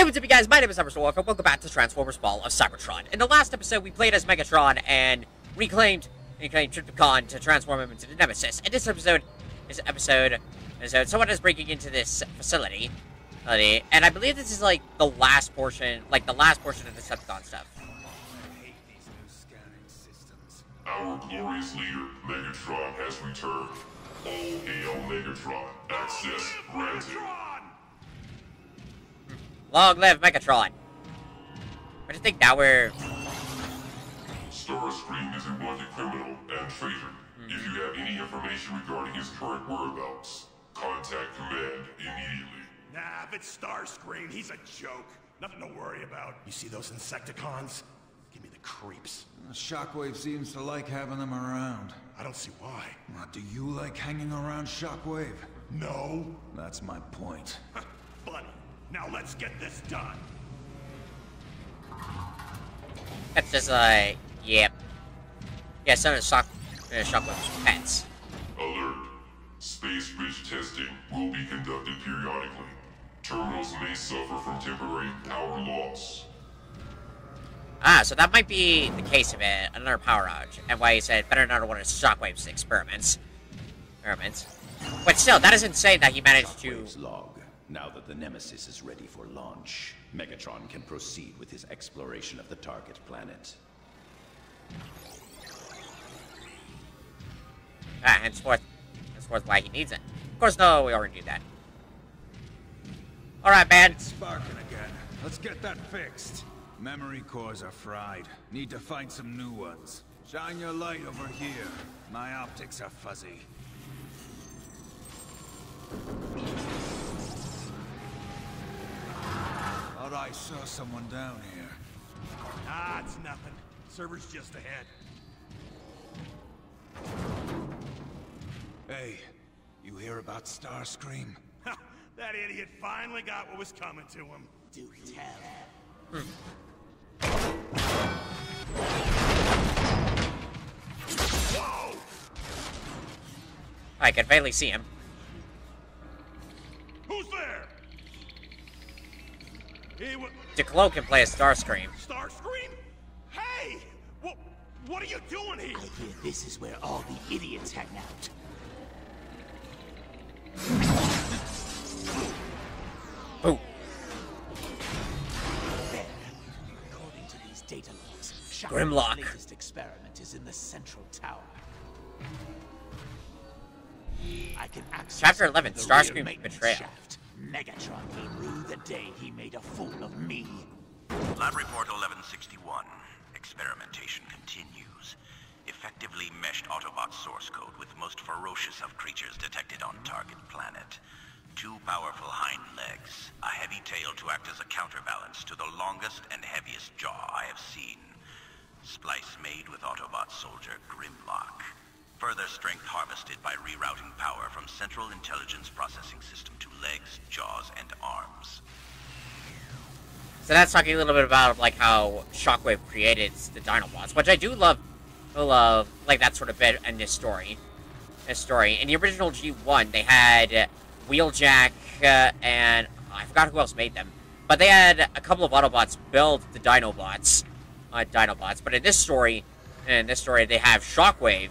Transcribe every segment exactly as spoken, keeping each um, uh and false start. Hey, what's up, you guys? My name is CyberSnoWolf, and welcome back to Transformers: Fall of Cybertron. In the last episode, we played as Megatron and reclaimed, reclaimed Trypticon to transform him into the Nemesis. And this episode, this episode, episode, someone is breaking into this facility, and I believe this is like the last portion, like the last portion of the Decepticon stuff. I hate these new scanning systems. Our glorious leader, Megatron, has returned. All hail Megatron! Access granted. Long live Megatron! I just think now we're... Starscream is a wanted criminal and traitor. Mm. If you have any information regarding his current whereabouts, contact Command immediately. Nah, but Starscream, he's a joke. Nothing to worry about. You see those Insecticons? Give me the creeps. Uh, Shockwave seems to like having them around. I don't see why. Well, do you like hanging around Shockwave? No. That's my point. Funny. Now let's get this done. That's just like, yep. Yeah, some of the shock, uh, Shockwave's pets. Alert! Space bridge testing will be conducted periodically. Terminals may suffer from temporary power loss. Ah, so that might be the case of it. Another power outage, and why he said better not one of Shockwave's experiments. Experiments. But still, that is insane that he managed to. Now that the Nemesis is ready for launch, Megatron can proceed with his exploration of the target planet. Ah, henceforth, henceforth why he needs it. Of course, no, we already knew that. All right, man. It's sparking again. Let's get that fixed. Memory cores are fried. Need to find some new ones. Shine your light over here. My optics are fuzzy. I saw someone down here. Ah, it's nothing. Server's just ahead. Hey, you hear about Starscream? That idiot finally got what was coming to him. Do tell. Whoa! I can barely see him. Who's there? DeClo can play a Starscream. Starscream? Hey! What, what are you doing here? I hear this is where all the idiots hang out. Oh. There. According to these data logs, Grimlock's latest experiment is in the central tower. I can access Chapter eleven, Starscream Betrayal. Shaft. Megatron will rue the day he made a fool of me. Lab report eleven sixty-one. Experimentation continues. Effectively meshed Autobot source code with most ferocious of creatures detected on target planet. Two powerful hind legs, a heavy tail to act as a counterbalance to the longest and heaviest jaw I have seen. Splice made with Autobot soldier Grimlock. Further strength harvested by rerouting power from central intelligence processing system to legs, jaws, and arms. So that's talking a little bit about like how Shockwave created the Dinobots, which I do love, love like that sort of bit in this story. This story in the original G one, they had Wheeljack uh, and oh, I forgot who else made them, but they had a couple of Autobots build the Dinobots, uh, Dinobots. But in this story, in this story, they have Shockwave.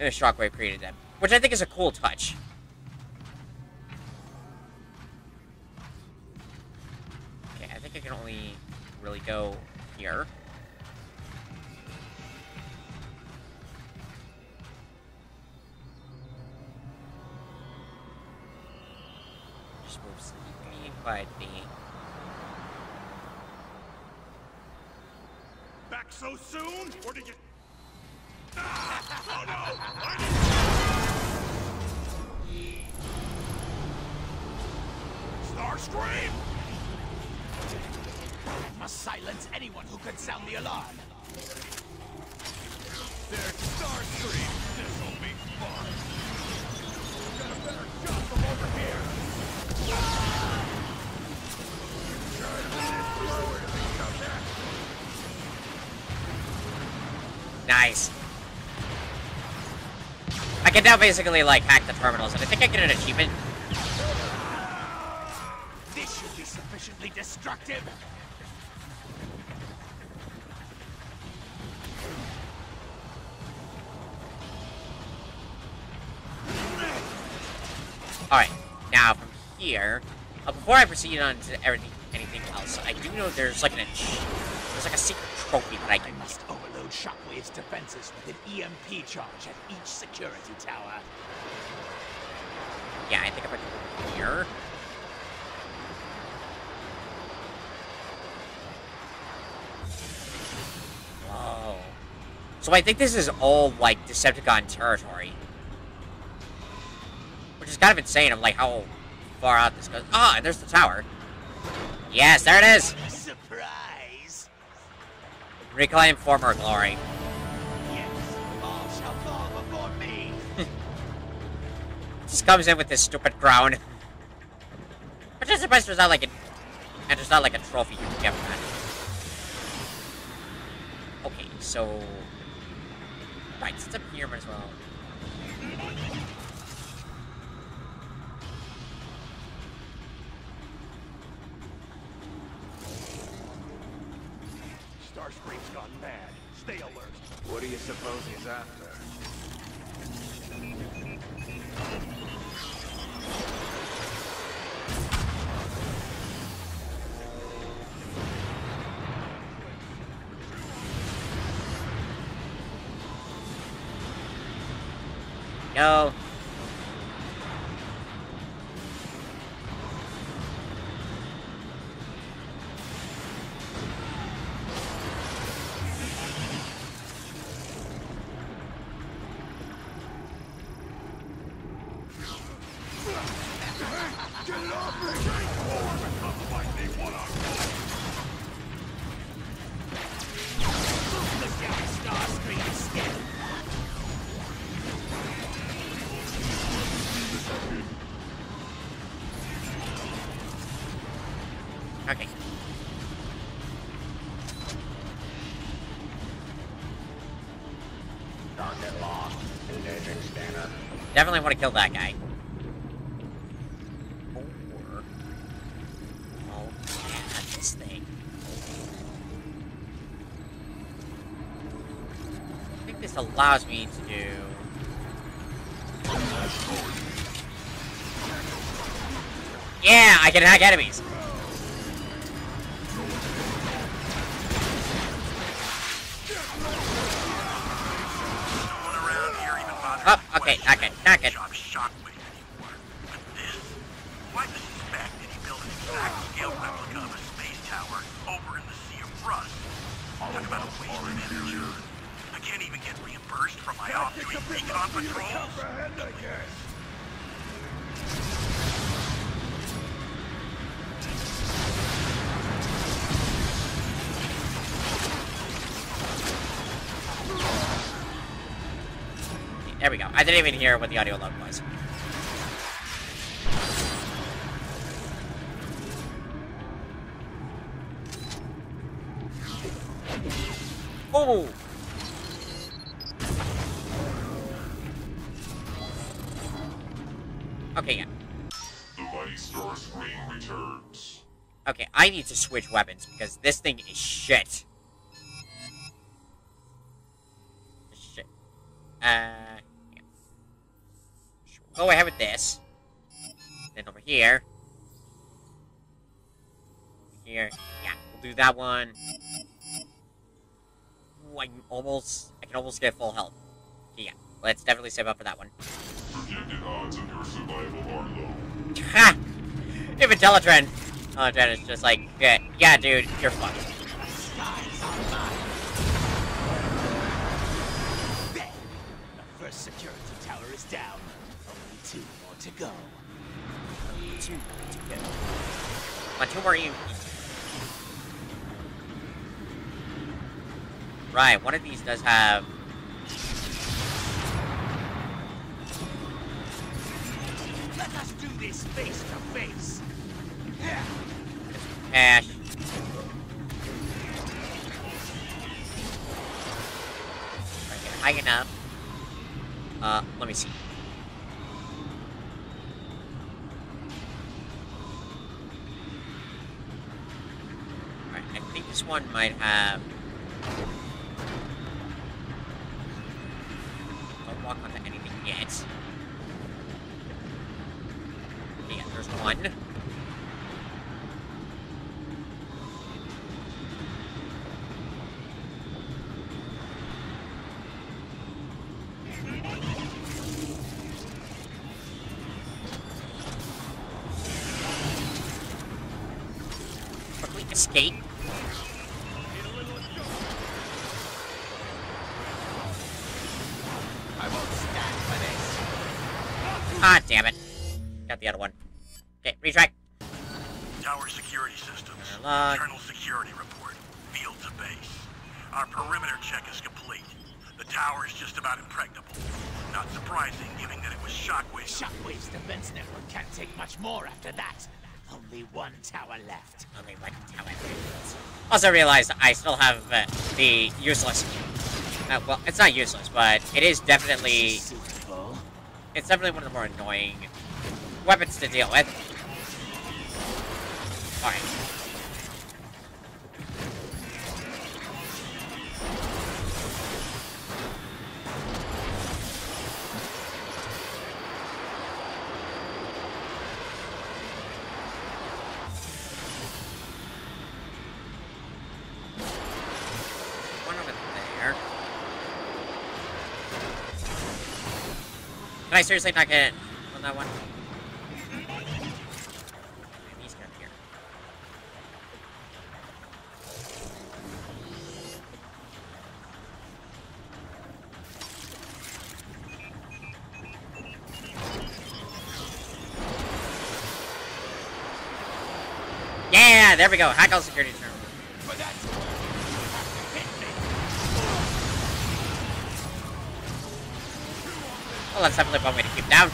Shockwave created them, which I think is a cool touch. Okay, I think I can only really go here. Just move slightly by the... Back so soon? Or did you... Oh, no. Starscream! I must silence anyone who could sound the alarm. There's Starscream! This'll be fun! Got a better shot from over here! Ah! Nice. I can now basically, like, hack the terminals, and I think I get an achievement. This should be sufficiently destructive. Alright, now from here, uh, before I proceed on to everything, anything else, I do know there's like an there's like a secret trophy that I can. I must overload Shockwave's defenses with an E M P charge at each security tower. Yeah, I think I'm gonna go here. Whoa. So I think this is all like Decepticon territory. Which is kind of insane. I'm like, how far out this goes. Ah, and there's the tower. Yes, there it is. Surprise! Reclaim former glory. Yes, all shall fall before me. Just comes in with this stupid crown. But just surprised there's not like a, and there's not like a trophy you can get from that. Okay, so right, it's up here as well. Starscream's gone mad. Stay alert. What do you suppose he's after? No. Definitely want to kill that guy. Or... oh, yeah, this thing. I think this allows me to do... yeah, I can hack enemies! Oh, okay, not good, not good. Why does he suspect that he built an exact-scale replica of a space tower over in the Sea of Rust? Talk about a waste of energy. I can't even get reimbursed for my off-duty recon patrols. There we go. I didn't even hear what the audio log was. Oh! Okay, yeah. Device Starscream returns. Okay, I need to switch weapons because this thing is shit. Shit. Uh... Go ahead with this. Then over here. Here. Yeah, we'll do that one. Ooh, I'm almost... I can almost get full health. Yeah, let's definitely save up for that one. Projected odds of your survival are low. Ha! If Intellitrend... oh, Trend is just like, yeah, yeah, dude, you're fucked. The first security tower is down. Two more to go. Two more to go. My two more E M Ps. Right, one of these does have... let us do this face to face. Yeah. Ash. Right, high enough. Uh, let me see. This one might have... Don't walk onto anything yet. Yeah, there's one. Escape. I won't stand for this. Ah, damn it. Got the other one. Okay, retract. Tower security systems. Log. Internal security report. Field to base. Our perimeter check is complete. The tower is just about impregnable. Not surprising, given that it was Shockwave. Shockwave's defense network can't take much more after that. Only one tower left. Only one tower left. Also realized I still have uh, the useless... Uh, well, it's not useless, but it is definitely... It's definitely one of the more annoying weapons to deal with. Can I seriously not get in on that one? He's got here. Yeah, there we go. Hack all security terminals. Well, that's definitely one way to keep down.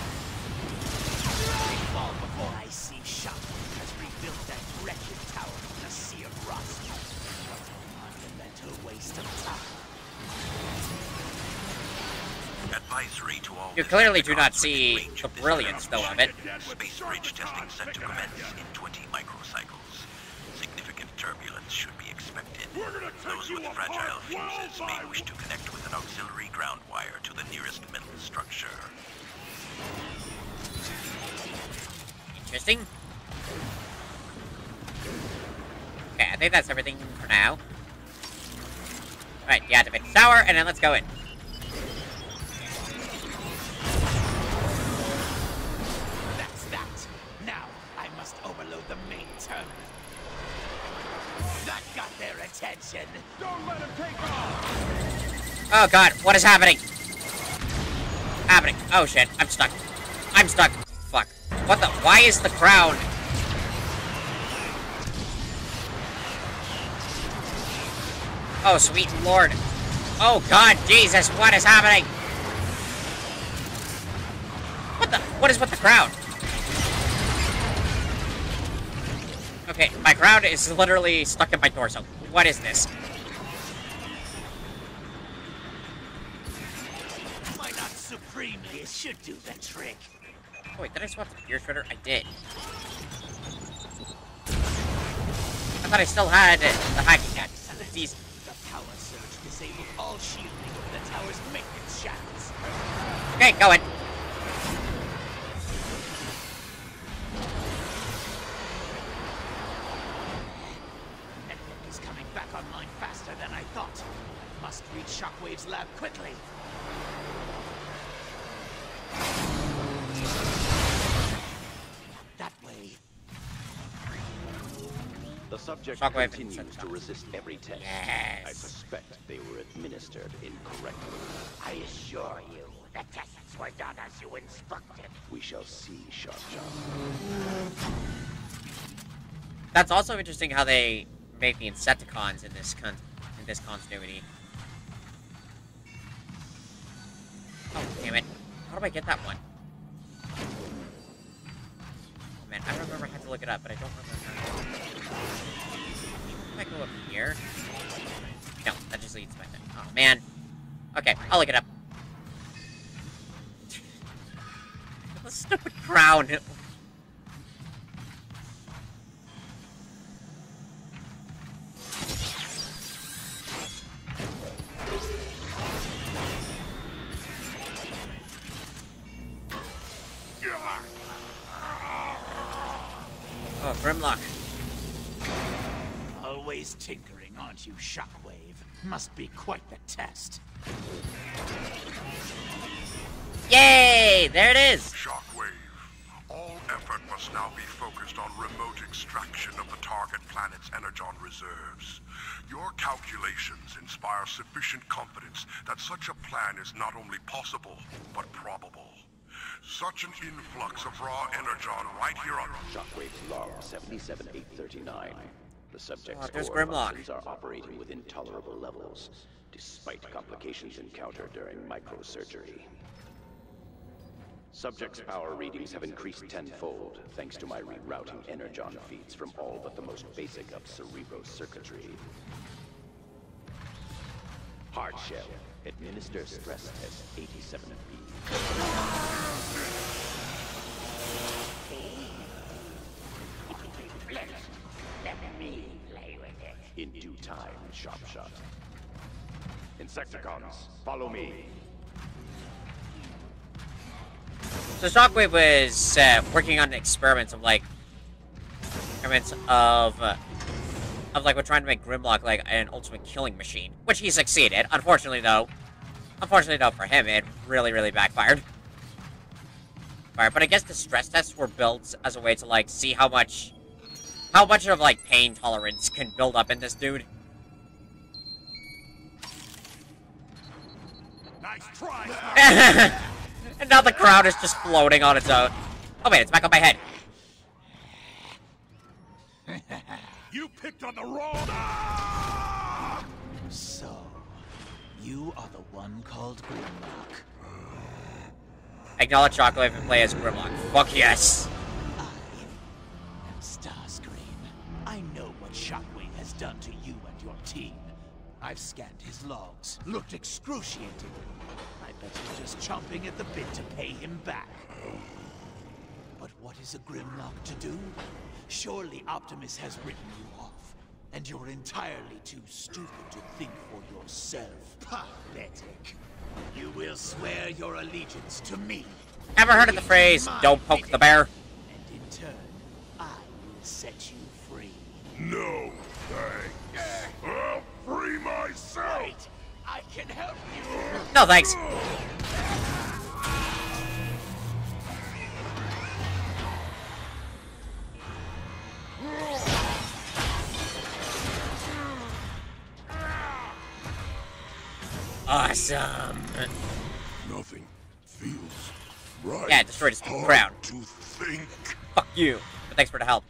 Fall before I see Shockwave has rebuilt that wretched tower in a sea of rust. What a monumental waste of time. Advisory to all. You clearly do not see the brilliance, though, of it. Space bridge testing set to commence in twenty microcycles. Significant turbulence should be expected. Those with fragile fuses may wish to connect with an auxiliary ground wire to the nearest metal structure. Interesting. Okay, I think that's everything for now. Alright, deactivate the tower, and then let's go in. That's that. Now, I must overload the main terminal. That got their attention. Don't let him take off! Oh god, what is happening? Happening. Oh shit, I'm stuck. I'm stuck. Fuck. What the? Why is the crown? Oh sweet lord. Oh god, Jesus, what is happening? What the? What is with the crown? Okay, my crown is literally stuck in my torso. What is this? Should do the trick. Oh, wait, did I swap the gear shredder? I did. I thought I still had the hacking hat. These. The power surge disabled all shielding of the tower's maintenance shafts. Okay, go in. Network is coming back online faster than I thought. I must reach Shockwave's lab quickly. That way. The subject Shockwave continues to resist every test. Yes. I suspect they were administered incorrectly. I assure you, the tests were done as you instructed. We shall see, Sharpshot. That's also interesting how they make the Insecticons in this con in this continuity. Oh damn it. How do I get that one? Oh man, I don't remember. I had to look it up, but I don't remember. Can I go up here? No, that just leads to my thing. Oh man. Okay, I'll look it up. The stupid crown. Grimlock. Always tinkering, aren't you, Shockwave? Must be quite the test. Yay! There it is! Shockwave, all effort must now be focused on remote extraction of the target planet's energon reserves. Your calculations inspire sufficient confidence that such a plan is not only possible, but probable. Such an influx of raw energon right here on Shockwave's log seventy-seven eight thirty-nine. The subject's oh, core functions are operating within tolerable levels, despite complications encountered during microsurgery. Subject's power readings have increased tenfold, thanks to my rerouting energon feeds from all but the most basic of cerebro circuitry. Hardshell, administer stress test eighty-seven B. Let me play with it. In due time, Sharpshot. Insecticons, follow me. So Shockwave was uh, working on experiments of like experiments of uh, of like we're trying to make Grimlock like an ultimate killing machine, which he succeeded. Unfortunately, though, unfortunately though for him, it really really backfired. Right, but I guess the stress tests were built as a way to like see how much how much of like pain tolerance can build up in this dude. Nice try. And now the crowd is just floating on its own. Oh wait, it's back on my head. You picked on the wrong. Ah! So, you are the one called Grimlock. Acknowledge Shockwave and play as Grimlock. Fuck yes. I am Starscream. I know what Shockwave has done to you and your team. I've scanned his logs. Looked excruciating. I bet you're just chomping at the bit to pay him back. But what is a Grimlock to do? Surely Optimus has written you off, and you're entirely too stupid to think for yourself. Pathetic. You will swear your allegiance to me. Ever heard of the phrase, don't poke the bear? And in turn, I will set you free. No, thanks. I'll free myself. Wait. I can help you. No thanks. Awesome. Nothing feels right. Yeah, destroy this crowd. To think. Fuck you. But thanks for the help.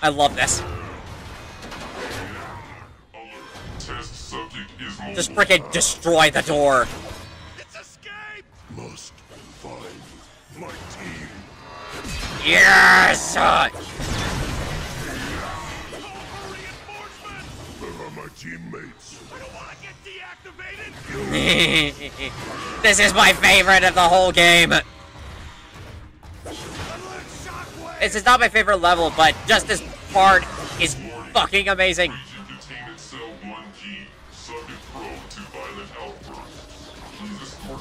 I love this. Just freaking destroy the door. It's escaped. Must find my team. Yes. Call for reinforcements. Where are my teammates? I don't want to get deactivated. This is my favorite of the whole game. This is not my favorite level, but just this part is fucking amazing.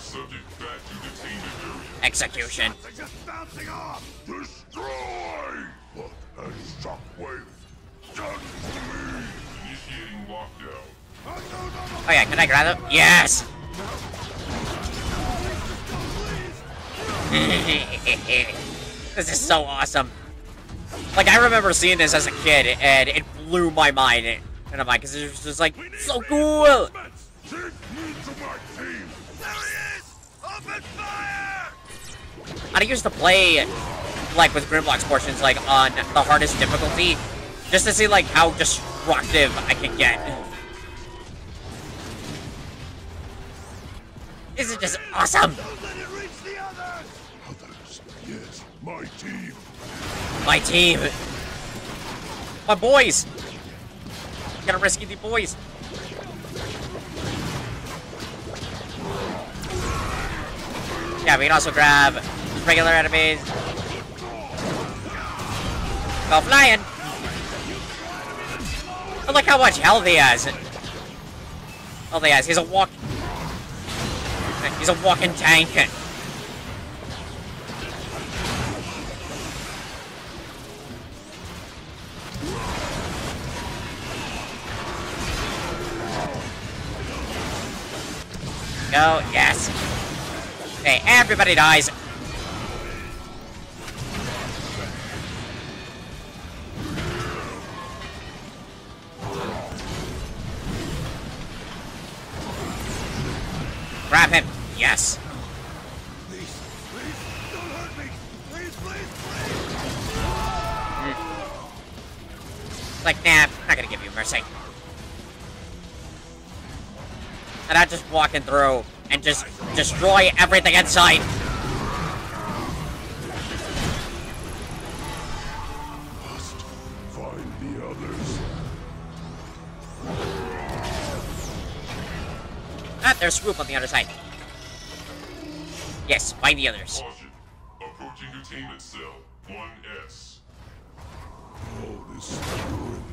Subject back to the detainment area. Execution. Just bouncing off. Destroy. What has Shockwave done to me? Initiating lockdown. Oh yeah, can I grab them? Yes. This is so awesome. Like I remember seeing this as a kid, and it blew my mind. And I'm like, because it was just like so cool. Take me to my team. I used to play, like, with Grimlock's portions, like, on the hardest difficulty, just to see, like, how destructive I can get. This is just awesome! Others, yes, my team. My team. My boys! Gotta rescue the boys. Yeah, we can also grab regular enemies. Go flying! Oh, look how much health he has. Health he has. He's a walk. He's a walking tank. Go, yes. Okay, everybody dies. Grab him. Yes. Please, please, don't hurt me. Please, please, please. Like, nah, I'm not gonna give you mercy. And I'm just walking through and just destroy everything in sight. Must find the others. Ah, there's Swoop on the other side. Yes, find the others. Approaching containment cell one S. Oh, this is ruin.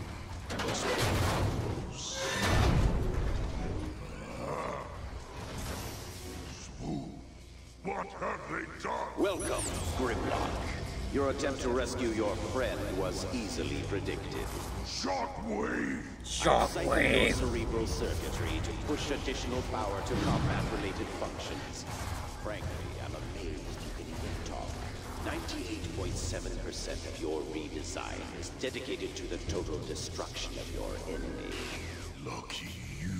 Must be close. What have they done? Welcome, Grimlock. Your attempt to rescue your friend was easily predicted. Shockwave! Shockwave! Cerebral circuitry to push additional power to combat-related functions. Frankly, I'm amazed you can even talk. ninety-eight point seven percent of your redesign is dedicated to the total destruction of your enemy. Lucky you.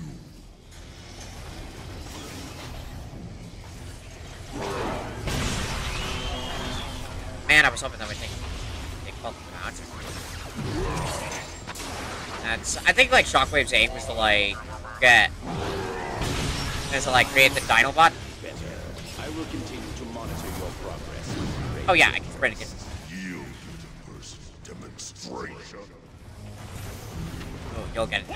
Man, I was hoping that would take take both out. That's I think like Shockwave's aim was to like get is to like create the Dinobot. I will continue to monitor your progress. Oh yeah, I can ready to get you the first demonstration. Oh, you'll get it.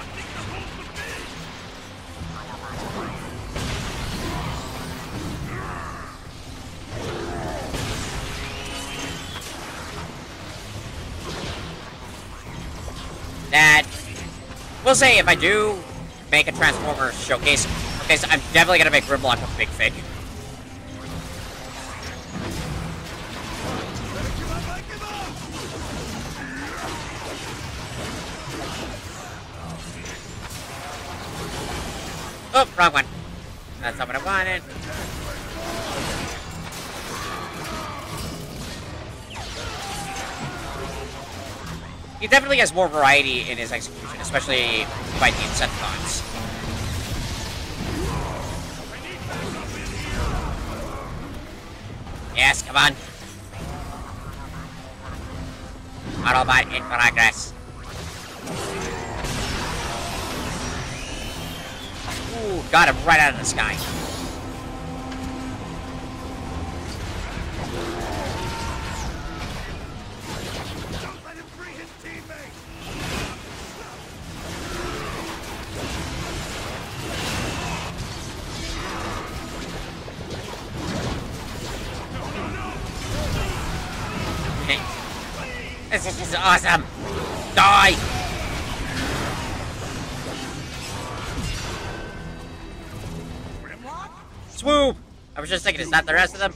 That we'll say if I do make a Transformers showcase, okay, so I'm definitely gonna make Grimlock a big thing. Oh, wrong one. That's not what I wanted. He definitely has more variety in his execution, especially by the Insecticons. Yes, come on. Autobot in progress. Ooh, got him right out of the sky. This is just awesome! Die! Grimlock? Swoop! I was just thinking, is that the rest of them?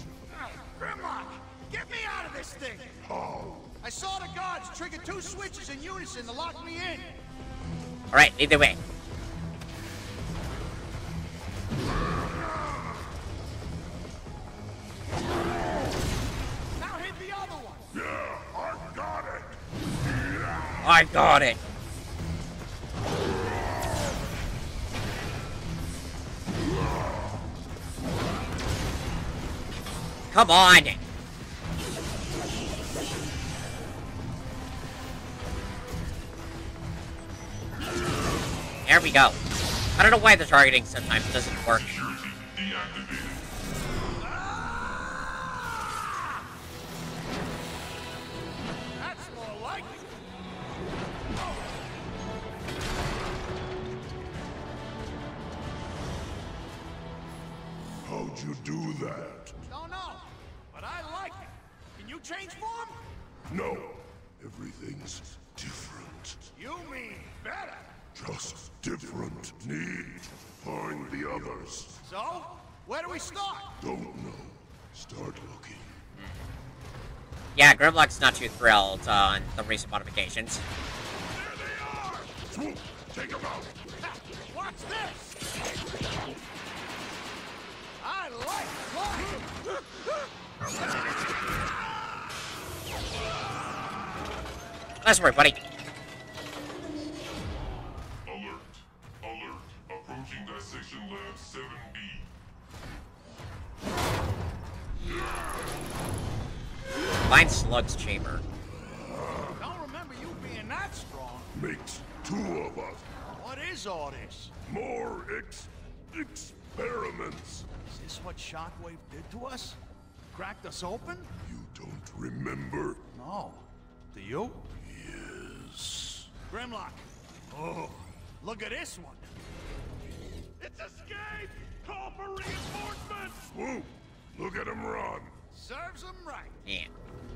Grimlock! Get me out of this thing! Oh. I saw the guards trigger two switches in unison to lock me in! Alright, lead the way. I got it. Come on. There we go. I don't know why the targeting sometimes doesn't work. You do that? No, no, but I like it. Can you change form? No, everything's different. You mean better? Just different. Need to find the others. So, where do we start? Don't know. Start looking. Yeah, Grimlock's not too thrilled on the recent modifications. There they are! Take them out! Watch this! I like flying! Nice work, buddy. Alert. Alert. Approaching Dissection Lab seven B. Find Slug's chamber. Don't remember you being that strong. Makes two of us. What is all this? More ex... experiments. Is this what Shockwave did to us? Cracked us open? You don't remember? No. Do you? Yes. Grimlock. Oh, look at this one. It's escaped! Call for reinforcements! Swoop! Look at him run. Serves him right. Yeah.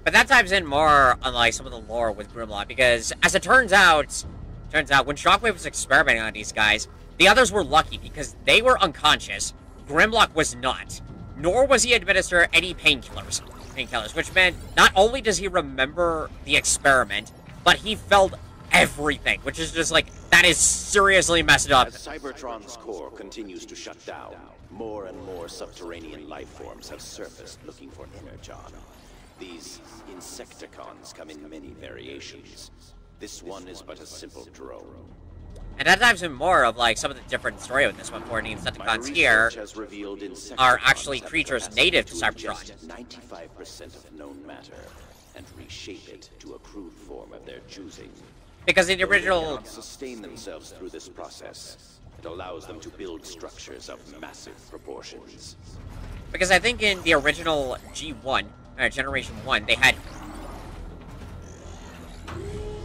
But that ties in more on like some of the lore with Grimlock, because as it turns out, turns out when Shockwave was experimenting on these guys, the others were lucky because they were unconscious. Grimlock was not. Nor was he administered any painkillers. Painkillers, which meant not only does he remember the experiment, but he felt everything, which is just like, that is seriously messed up. As Cybertron's core continues to shut down, more and more subterranean life forms have surfaced looking for energon. These Insecticons come in many variations. This one is but a simple drone. And that dives in more of like some of the different story with this one. For the Insecticons here are actually creatures native to Cybertron. ninety-five percent of known matter and reshape it to a crude form of their choosing. Because in the original, sustain themselves through this process. It allows them to build structures of massive proportions. Because I think in the original G one, uh, Generation One, they had.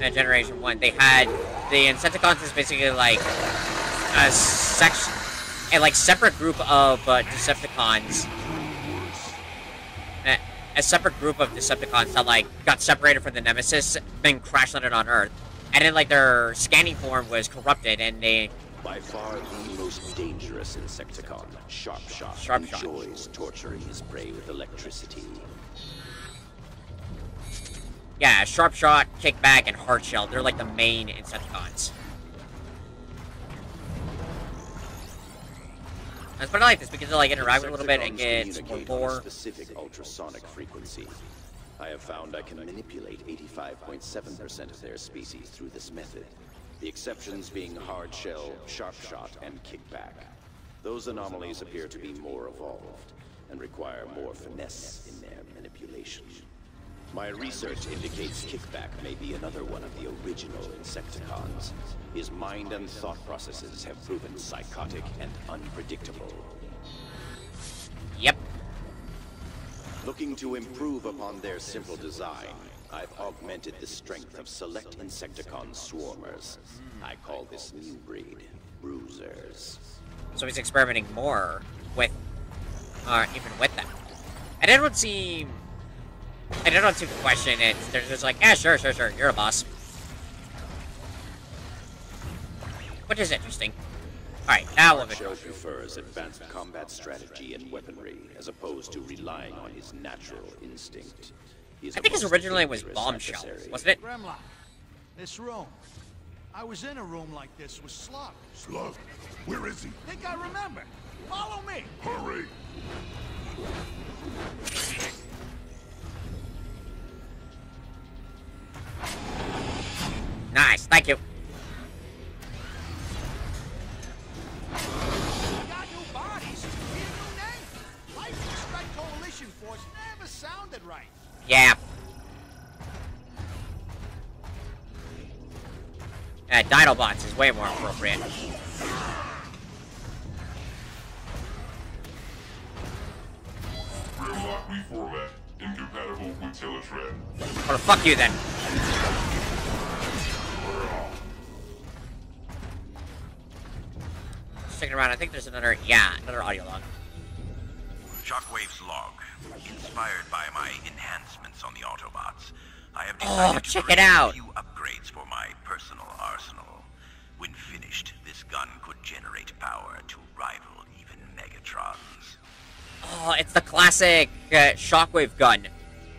In Generation One, they had the Insecticons is basically like a section, a like separate group of uh, Decepticons, a, a separate group of Decepticons that like got separated from the Nemesis, then crash landed on Earth, and then like their scanning form was corrupted, and they. By far the most dangerous Insecticon, Sharpshot, Sharpshot enjoys torturing his prey with electricity. Yeah, Sharpshot, Kickback, and Hardshell. They're like the main Insecticons. That's what I like this because they like interact with a little bit and get more lore. Specific ultrasonic frequency. I have found I can manipulate eighty-five point seven percent of their species through this method. The exceptions being Hardshell, Sharpshot, and Kickback. Those anomalies appear to be more evolved and require more finesse in their manipulation. My research indicates Kickback may be another one of the original Insecticons. His mind and thought processes have proven psychotic and unpredictable. Yep. Looking to improve upon their simple design, I've augmented the strength of select Insecticon swarmers. I call this new breed Bruisers. So he's experimenting more with, uh, even with them. And it would seem. I don't seem to question it. They're just like, yeah, sure, sure, sure, you're a boss. Which is interesting. Alright, now we'll Hardshell prefers advanced combat strategy and weaponry, as opposed to relying on his natural instinct. I think his original name was Bombshell, adversary. Wasn't it? Grimlock, this room. I was in a room like this with Slug. Slug? Where is he? I think I remember. Follow me! Hurry! Nice, thank you. We got new bodies, we need a new name. Life and Strike Coalition Force never sounded right. Yeah. Uh, Dinobots is way more appropriate. Grimlock reformat, incompatible with Teletrap. Well, fuck you then. Sticking around, I think there's another, yeah, another audio log. Shockwave's log. Inspired by my enhancements on the Autobots, I have decided oh, check to create it out. a few upgrades for my personal arsenal. When finished, this gun could generate power to rival even Megatron's. Oh, it's the classic uh, Shockwave gun.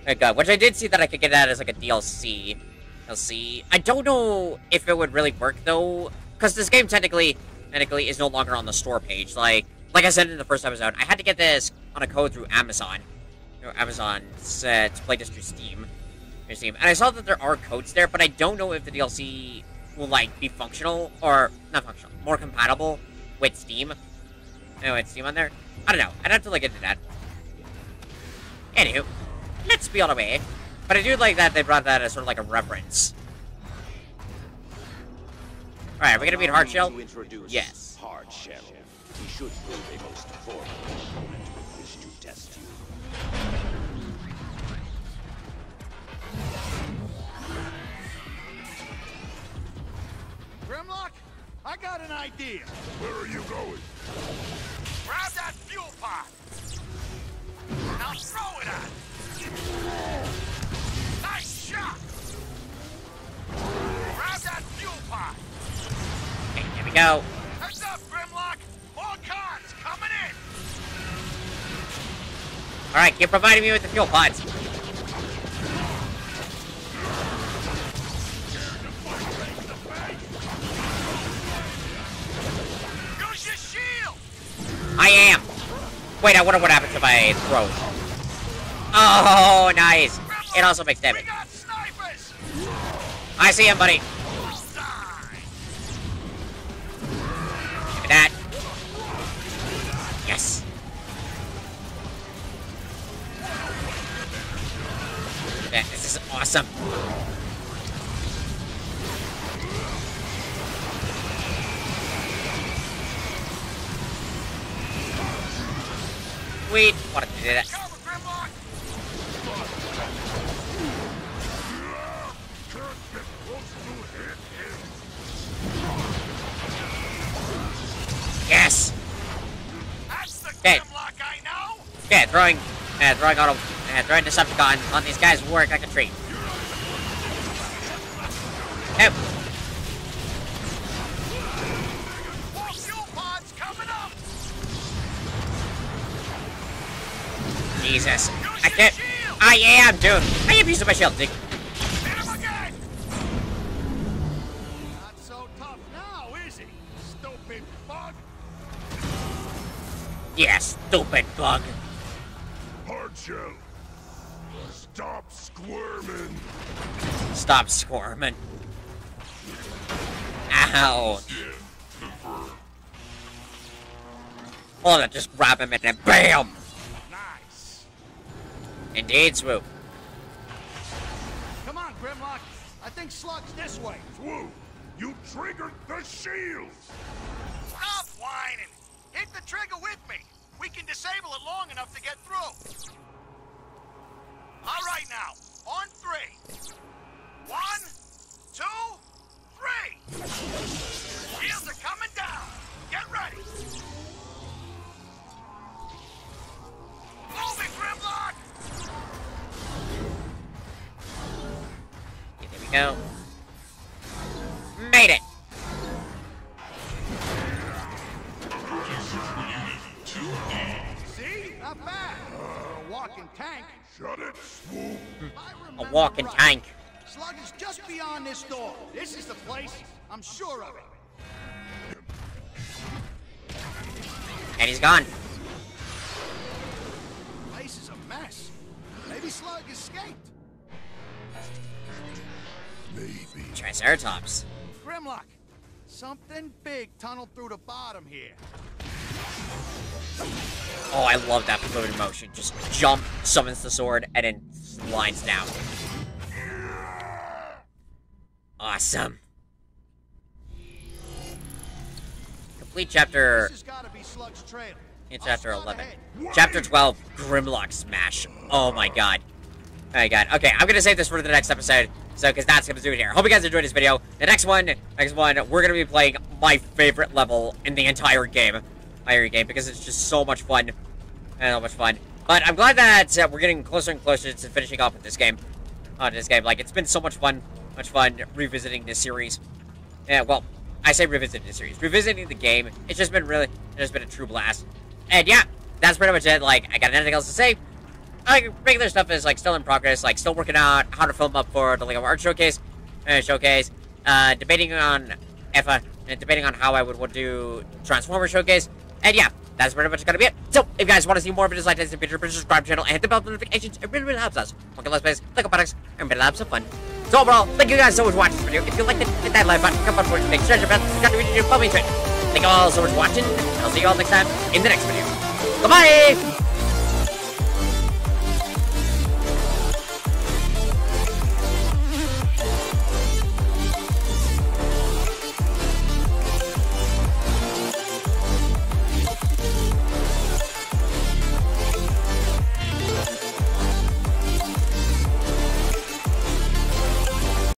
Uh, gun, which I did see that I could get that as like a D L C. D L C. I don't know if it would really work though, because this game technically, technically is no longer on the store page. Like, like I said in the first episode, I had to get this on a code through Amazon. You know, Amazon uh, to play this through Steam. through Steam. And I saw that there are codes there, but I don't know if the D L C will, like, be functional, or, not functional, more compatible with Steam. I know it's Steam on there. I don't know. I'd have to look into that. Anywho, let's be on our way. But I do like that they brought that as sort of like a reference. Alright, are we gonna beat Hardshell? Yes. Hardshell. He should be the most formidable opponent with which to test you. Grimlock, I got an idea. Where are you going? Grab that fuel pot! Now throw it at him! Nice shot! Grab that fuel pot! Okay, here we go. Heads up, Grimlock! More cons coming in! Alright, keep providing me with the fuel pods. Use your shield! I am! Wait, I wonder what happens if I throw. Oh, nice! It also makes damage. I see him, buddy. Give me that. Yes. Yeah, this is awesome. We wanted to do that. Yes. That's the Grimlock I know. Yeah, throwing, uh, throwing auto, uh, throwing Decepticon on these guys work like a treat. Yep. More fuel pods coming up. Jesus, I can't. I am, dude. I am using my shield. Dude. Yeah, stupid bug. Hardshell, stop squirming. Stop squirming. Ow. Hold on, just grab him and then BAM! Nice. Indeed, Swoop. Come on, Grimlock. I think Slug's this way. Swoop, you triggered the shields. Stop whining. Hit the trigger with me! We can disable it long enough to get through! Alright now, on three! One, two, three! Shields are coming down! Get ready! Move it, Grimlock! Okay, there we go. Made it! Tank. Shut it, Swoop. A walking right. Tank. Slug is just beyond this door. This is the place. I'm sure of it. And he's gone. The place is a mess. Maybe Slug escaped. Maybe. Triceratops. Grimlock. Something big tunneled through the bottom here. Oh, I love that fluid motion. Just jump, summons the sword, and then slides down. Awesome. Complete chapter. This has gotta be Slug's trail. In chapter eleven. Chapter twelve, Grimlock Smash. Oh my god. Oh my god. Okay, I'm gonna save this for the next episode. So, because that's going to do it here. Hope you guys enjoyed this video. The next one, next one, we're going to be playing my favorite level in the entire game. Entire game, because it's just so much fun. And so much fun. But I'm glad that uh, we're getting closer and closer to finishing off with this game. On uh, this game. Like, it's been so much fun. Much fun revisiting this series. Yeah, well, I say revisiting this series. Revisiting the game. It's just been really, it's just been a true blast. And yeah, that's pretty much it. Like, I got nothing else to say. Like, regular stuff is, like, still in progress, like, still working out how to film up for the Lego Art Showcase, uh, Showcase, uh, debating on F A, and debating on how I would, would do Transformers Showcase, and yeah, that's pretty much gonna be it. So, if you guys want to see more videos like this in the future, please subscribe to the channel and hit the bell notifications. It really, really helps us. Look at Let's Plays, look at products, and really have some fun. So overall, thank you guys so much for watching this video. If you liked it, hit that like button, come on for it, make sure to subscribe to the video, follow me on Twitter. Thank you all so much for watching, and I'll see you all next time in the next video. Goodbye!